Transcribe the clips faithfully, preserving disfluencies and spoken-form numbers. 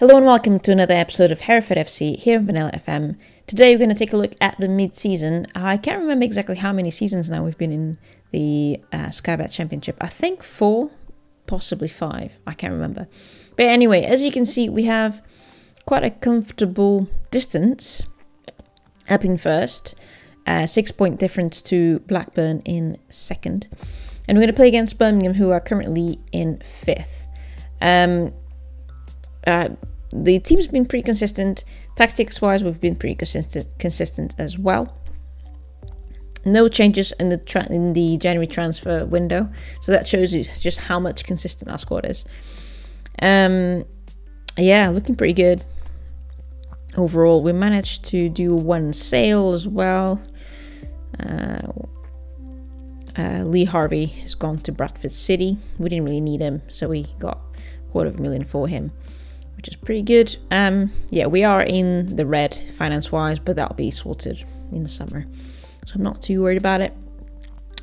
Hello and welcome to another episode of Hereford F C here on Vanilla F M. Today we're going to take a look at the mid-season. I can't remember exactly how many seasons now we've been in the uh, Sky Bet Championship. I think four, possibly five. I can't remember. But anyway, as you can see, we have quite a comfortable distance up in first. Uh, six-point difference to Blackburn in second. And we're going to play against Birmingham, who are currently in fifth. Um... Uh, the team's been pretty consistent. Tactics-wise, we've been pretty consistent, consistent as well. No changes in the tra in the January transfer window, so that shows you just how much consistent our squad is. Um, yeah, looking pretty good overall. We managed to do one sale as well. Uh, uh, Lee Harvey has gone to Bradford City. We didn't really need him, so we got a quarter of a million for him, which is pretty good. Um, yeah, we are in the red finance-wise, but that'll be sorted in the summer, so I'm not too worried about it.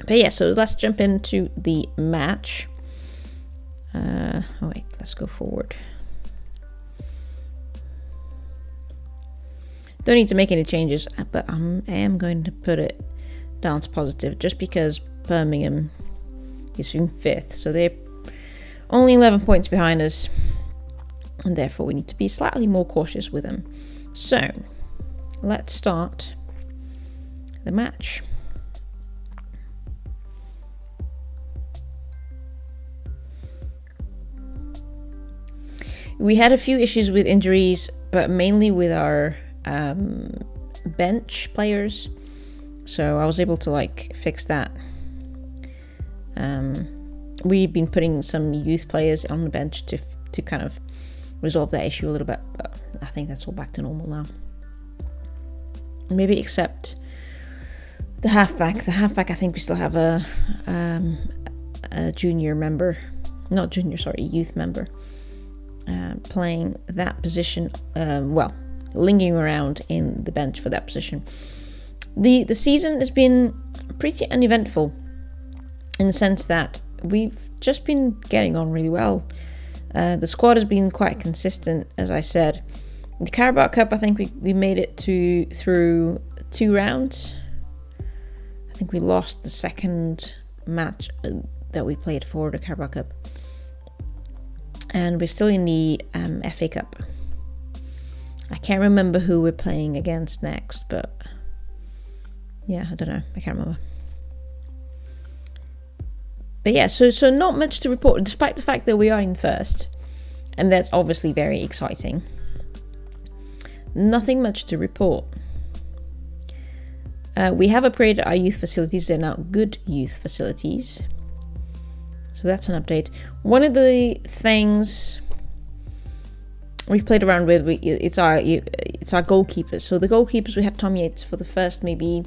But yeah, so let's jump into the match. Uh, oh wait, let's go forward. Don't need to make any changes, but I'm, I am going to put it down to positive just because Birmingham is in fifth, so they're only eleven points behind us, and therefore we need to be slightly more cautious with them. So let's start the match. We had a few issues with injuries, but mainly with our um, bench players, so I was able to like fix that. Um, we've been putting some youth players on the bench to, to kind of resolve that issue a little bit, but I think that's all back to normal now. Maybe except the halfback. The halfback, I think we still have a, um, a junior member, not junior, sorry, youth member, uh, playing that position. Um, well, lingering around in the bench for that position. The the season has been pretty uneventful in the sense that we've just been getting on really well. Uh, the squad has been quite consistent, as I said. The Carabao Cup, I think we, we made it to through two rounds. I think we lost the second match that we played for the Carabao Cup. And we're still in the um, F A Cup. I can't remember who we're playing against next, but yeah, I don't know. I can't remember. But yeah, so so not much to report, despite the fact that we are in first, and that's obviously very exciting. Nothing much to report. Uh, we have upgraded our youth facilities. They're now good youth facilities, so that's an update. One of the things we've played around with, we, it's our it's our goalkeepers. So the goalkeepers, we had Tommy Yates for the first maybe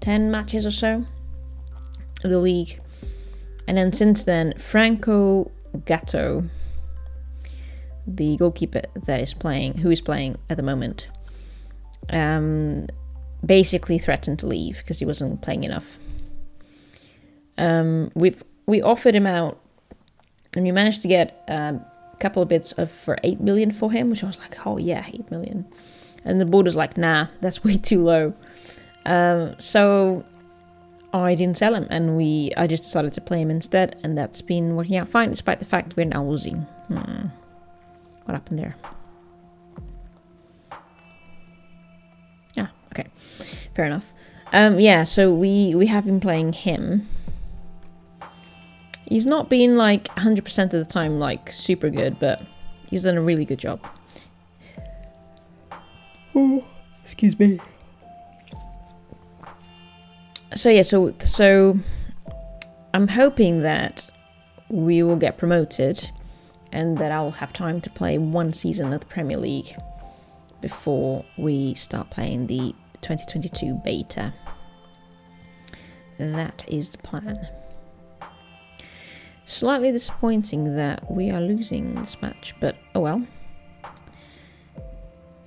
ten matches or so of the league. And then since then, Franco Gatto, the goalkeeper that is playing, who is playing at the moment, um, basically threatened to leave because he wasn't playing enough. Um, we've we offered him out, and we managed to get um, a couple of bits of for eight million for him, which I was like, oh yeah, eight million. And the board was like, nah, that's way too low. Um, so. I didn't sell him, and we I just decided to play him instead, and that's been working out fine, despite the fact we're now losing. Hmm. What happened there? Ah, okay. Fair enough. Um, yeah, so we, we have been playing him. He's not been, like, one hundred percent of the time, like, super good, but he's done a really good job. Oh, excuse me. So yeah, so so I'm hoping that we will get promoted and that I'll have time to play one season of the Premier League before we start playing the twenty twenty-two beta. That is the plan. Slightly disappointing that we are losing this match, but oh well.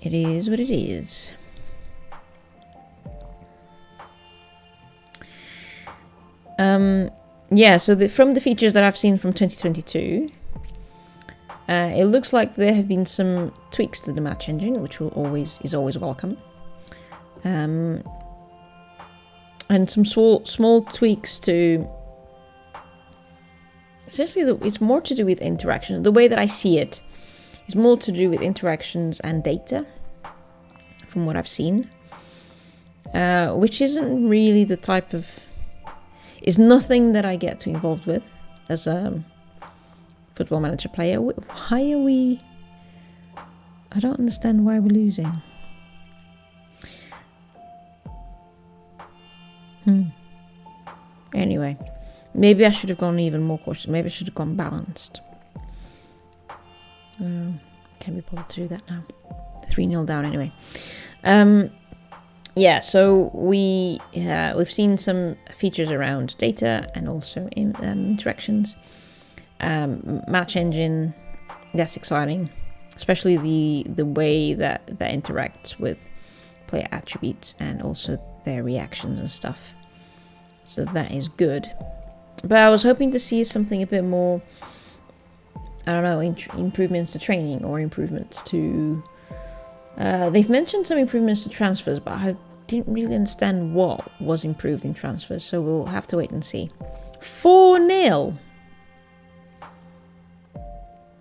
It is what it is. Um, yeah, so the, from the features that I've seen from twenty twenty-two, Uh, it looks like there have been some tweaks to the match engine, which will always is always welcome. Um, and some small, small tweaks to... Essentially, it's more to do with interactions. The way that I see it is more to do with interactions and data, from what I've seen. Uh, which isn't really the type of... Is nothing that I get too involved with as a... Football Manager player. Why are we... I don't understand why we're losing. Hmm. Anyway. Maybe I should have gone even more cautious. Maybe I should have gone balanced. Um, can't be bothered to do that now. three nil down anyway. Um, yeah, so we, uh, we've seen some features around data and also in, um, interactions. Um, match engine, that's exciting, especially the the way that that interacts with player attributes and also their reactions and stuff, so that is good. But I was hoping to see something a bit more, I don't know, improvements to training or improvements to uh, they've mentioned some improvements to transfers, but I didn't really understand what was improved in transfers, so we'll have to wait and see. Four nil.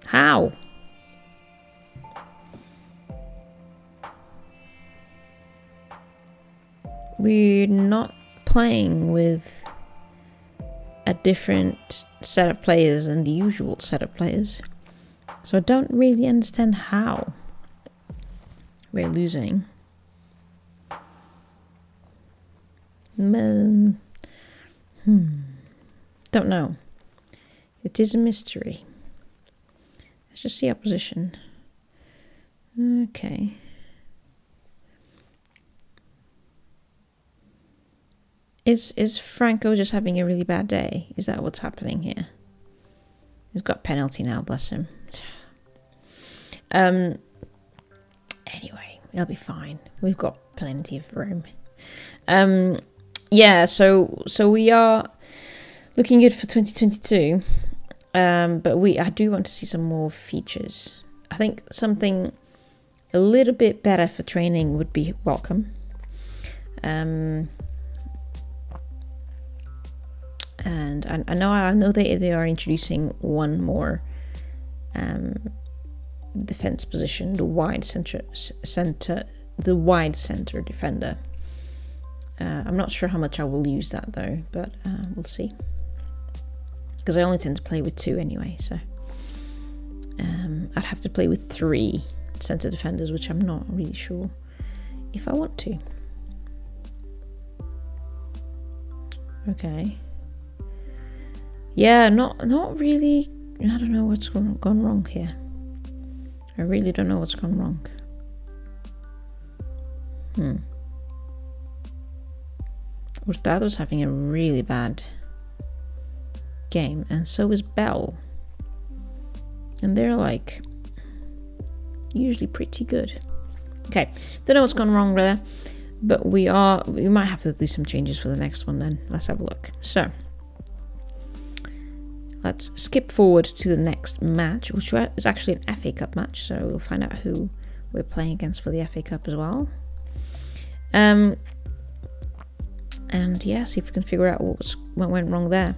How? We're not playing with a different set of players than the usual set of players. So I don't really understand how we're losing. Um, hmm. Don't know. It is a mystery. Let's just see our position. Okay. Is is Franco just having a really bad day? Is that what's happening here? He's got penalty now, bless him. Um. Anyway, they'll be fine. We've got plenty of room. Um. Yeah. So so we are looking good for twenty twenty-two. Um, but we, I do want to see some more features. I think something a little bit better for training would be welcome. Um, and I, I know, I know they they are introducing one more um, defense position, the wide center center, the wide center defender. Uh, I'm not sure how much I will use that though, but uh, we'll see. Because I only tend to play with two anyway, so um, I'd have to play with three centre defenders, which I'm not really sure if I want to. Okay. Yeah, not not really. I don't know what's gone, gone wrong here. I really don't know what's gone wrong. Hmm. Hurtado's having a really bad game, and so is Bell, and they're like usually pretty good. Okay, don't know what's gone wrong there, but we are we might have to do some changes for the next one then. Let's have a look. So let's skip forward to the next match, which is actually an F A Cup match, so we'll find out who we're playing against for the F A Cup as well. Um and yeah, see if we can figure out what went wrong there.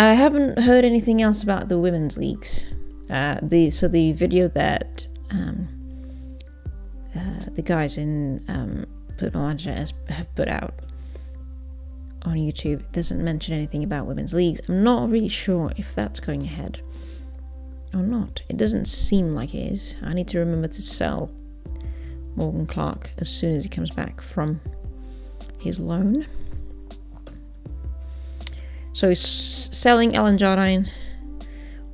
I haven't heard anything else about the women's leagues. Uh, the so the video that um, uh, the guys in um, Football Manager has, have put out on YouTube doesn't mention anything about women's leagues. I'm not really sure if that's going ahead or not. It doesn't seem like it is. I need to remember to sell Morgan Clark as soon as he comes back from his loan. So he's selling Ellen Jardine,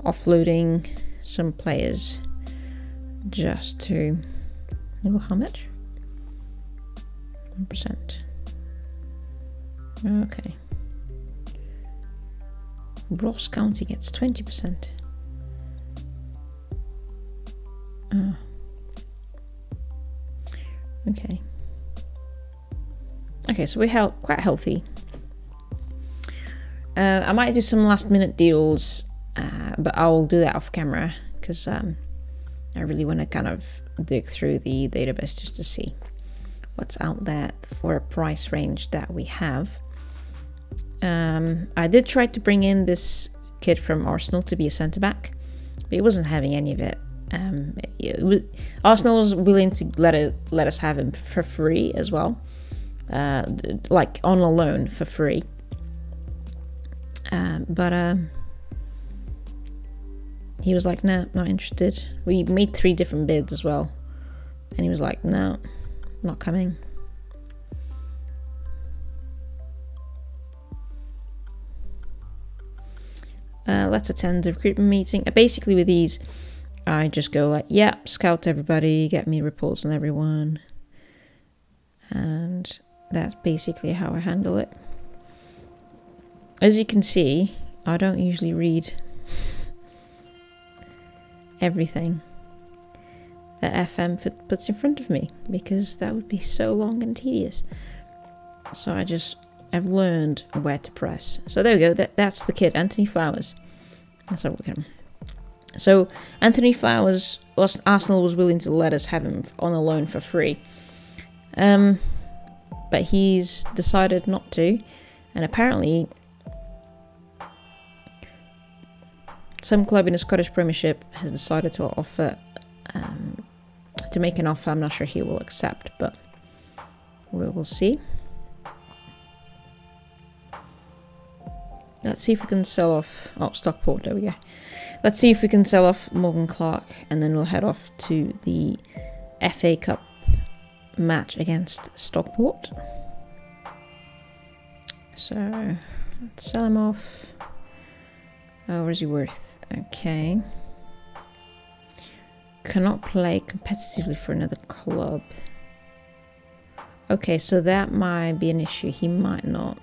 offloading some players just to, oh, how much? one percent. Okay. Ross County gets twenty percent. Oh. Okay. Okay, so we're he quite healthy. Uh, I might do some last minute deals Uh, but I'll do that off camera because um, I really want to kind of dig through the database just to see what's out there for a price range that we have. Um, I did try to bring in this kid from Arsenal to be a centre-back, but he wasn't having any of it. Um, it, it Arsenal was willing to let, it, let us have him for free as well, uh, like on a loan for free. Uh, but uh, he was like, no, not interested. We made three different bids as well, and he was like, no, not coming. Uh, let's attend the recruitment meeting. Basically with these, I just go like, yeah, scout everybody, get me reports on everyone. And that's basically how I handle it. As you can see, I don't usually read everything that F M puts in front of me, because that would be so long and tedious. So I just... I've learned where to press. So there we go. That, that's the kid, Anthony Flowers. Let's have a look at him. So Anthony Flowers, Arsenal was willing to let us have him on a loan for free. Um, but he's decided not to. And apparently some club in the Scottish Premiership has decided to offer, um, to make an offer. I'm not sure he will accept, but we will see. Let's see if we can sell off... Oh, Stockport, there we go. Let's see if we can sell off Morgan Clark, and then we'll head off to the F A Cup match against Stockport. So, let's sell him off. Oh, what is he worth? Okay. Cannot play competitively for another club. Okay, so that might be an issue. He might not.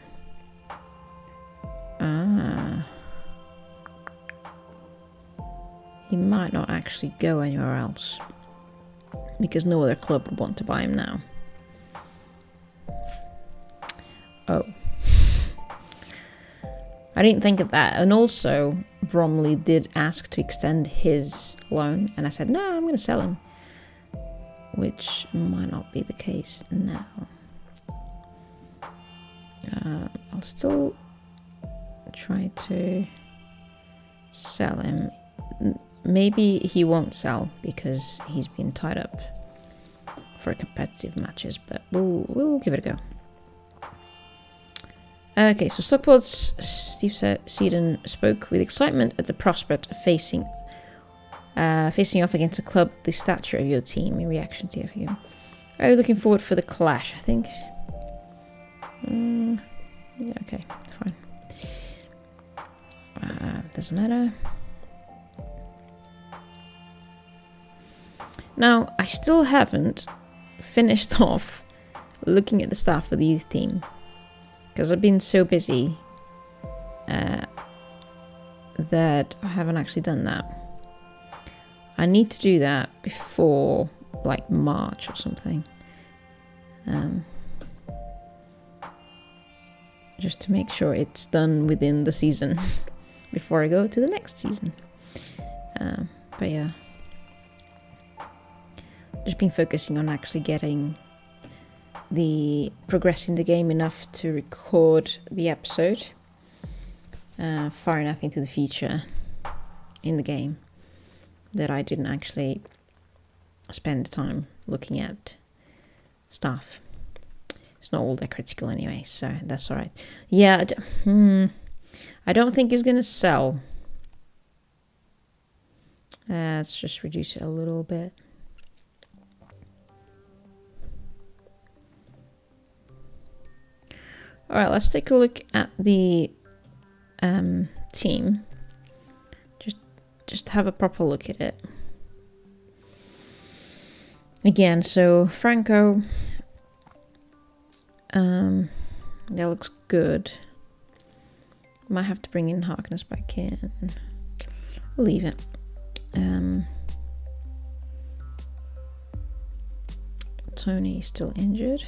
Ah, he might not actually go anywhere else, because no other club would want to buy him now. Oh, I didn't think of that. And also, Bromley did ask to extend his loan, and I said, no, I'm going to sell him, which might not be the case now. Uh, I'll still... try to sell him. Maybe he won't sell because he's been tied up for competitive matches, but we'll, we'll give it a go. Okay, so Stockport's Steve Seedon spoke with excitement at the prospect of facing uh, facing off against a club the stature of your team in reaction to him. Oh, looking forward for the clash, I think. Mm, yeah, okay, fine. Uh, doesn't matter. Now, I still haven't finished off looking at the staff for the youth team, because I've been so busy uh, that I haven't actually done that. I need to do that before, like, March or something. Um... Just to make sure it's done within the season before I go to the next season. Um, but yeah, just been focusing on actually getting the progressing the game enough to record the episode uh, far enough into the future in the game that I didn't actually spend time looking at stuff. It's not all that critical anyway, so that's alright. Yeah, I d hmm. I don't think he's gonna sell. Uh, let's just reduce it a little bit. Alright, let's take a look at the um, team. Just, just have a proper look at it. Again, so Franco... Um, that looks good. Might have to bring in Harkness back in. We'll leave it. Um, Tony's still injured.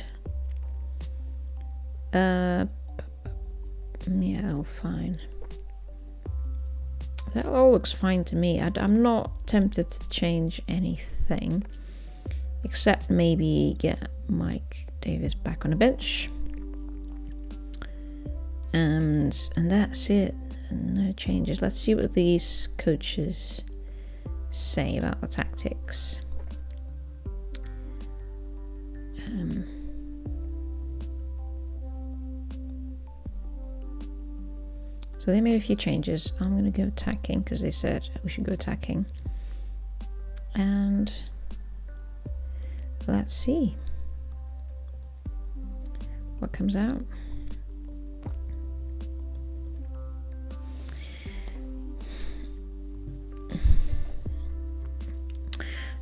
Uh, yeah, all fine. That all looks fine to me. I, I'm not tempted to change anything, except maybe get Mike Davis back on the bench. And, and that's it. No changes. Let's see what these coaches say about the tactics. Um, so they made a few changes. I'm going to go attacking because they said we should go attacking. And let's see what comes out.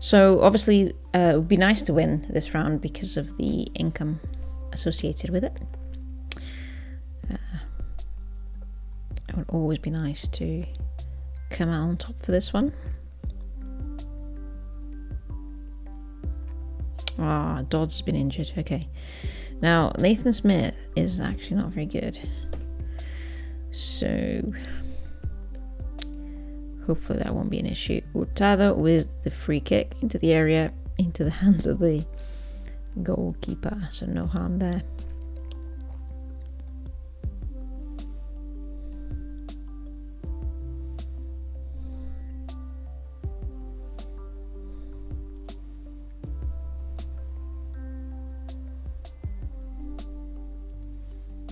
So obviously uh, it would be nice to win this round because of the income associated with it. Uh, it would always be nice to come out on top for this one. Ah, Dodds has been injured, okay. Now, Nathan Smith is actually not very good. So hopefully that won't be an issue. Hurtado with the free kick into the area, into the hands of the goalkeeper, so no harm there.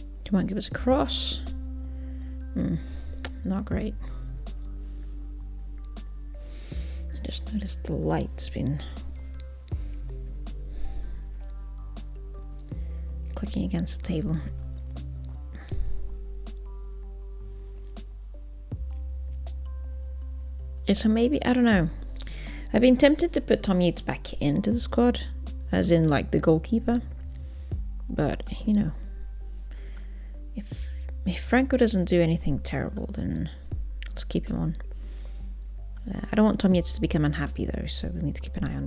Do you want to give us a cross? Hmm, not great. Just noticed the light's been clicking against the table. Yeah, so maybe, I don't know. I've been tempted to put Tommy Yates back into the squad, as in like the goalkeeper. But you know, if if Franco doesn't do anything terrible, then I'll just keep him on. I don't want Tommy Yates to become unhappy though, so we need to keep an eye on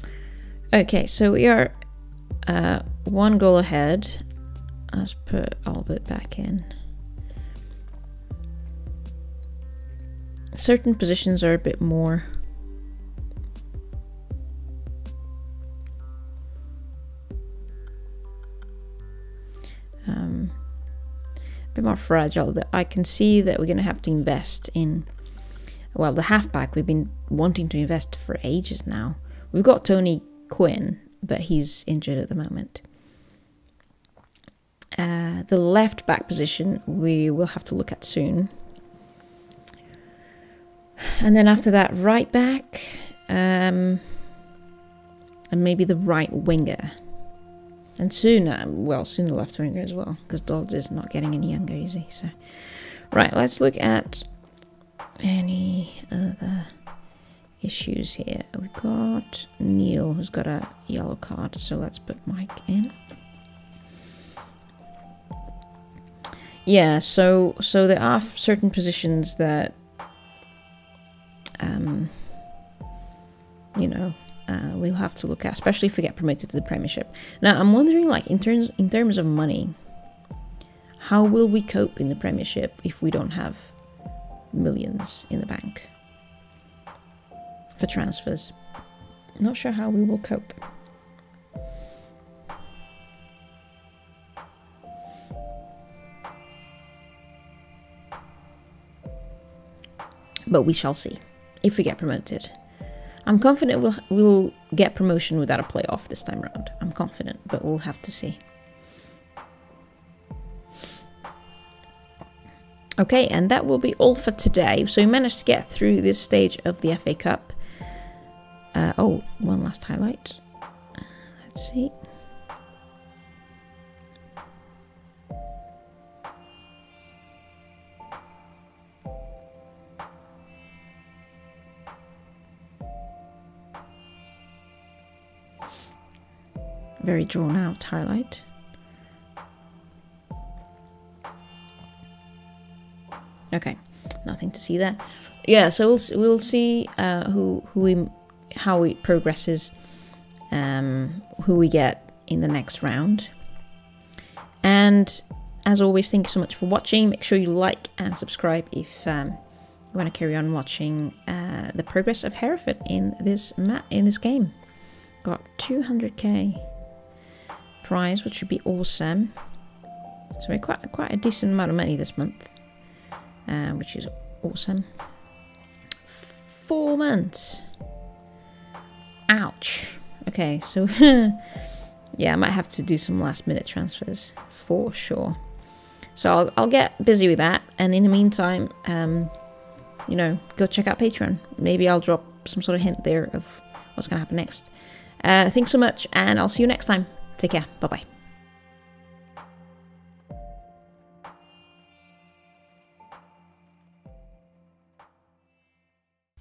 that. Okay, so we are uh, one goal ahead. Let's put Albert back in. Certain positions are a bit more Um, a bit more fragile. That I can see that we're going to have to invest in, well, the halfback we've been wanting to invest for ages now. We've got Tony Quinn, but he's injured at the moment. Uh, the left back position we will have to look at soon. And then after that, right back, um, and maybe the right winger. And soon, uh, well, soon the left winger as well, because Dodds is not getting any younger, is he? So, right, let's look at any other issues here. We've got Neil, who's got a yellow card, so let's put Mike in. Yeah, so so there are certain positions that, um, you know, Uh, we'll have to look at, especially if we get promoted to the Premiership. Now, I'm wondering, like, in terms in terms of money, how will we cope in the Premiership if we don't have millions in the bank for transfers? Not sure how we will cope. But we shall see if we get promoted. I'm confident we'll, we'll get promotion without a playoff this time around. I'm confident, but we'll have to see. Okay, and that will be all for today. So we managed to get through this stage of the F A Cup. Uh, oh, one last highlight. Uh, let's see. Very drawn out highlight. Okay, nothing to see there. Yeah, so we'll we'll see uh, who who we how it progresses, um, who we get in the next round. And as always, thank you so much for watching. Make sure you like and subscribe if um, you want to carry on watching uh, the progress of Hereford in this map in this game. Got two hundred K prize, which would be awesome. So we're quite quite a decent amount of money this month, uh, which is awesome. Four months. Ouch. Okay, so yeah, I might have to do some last minute transfers for sure. So I'll, I'll get busy with that, and in the meantime, um, you know, go check out Patreon. Maybe I'll drop some sort of hint there of what's going to happen next. Uh, thanks so much, and I'll see you next time. Take care. Bye bye.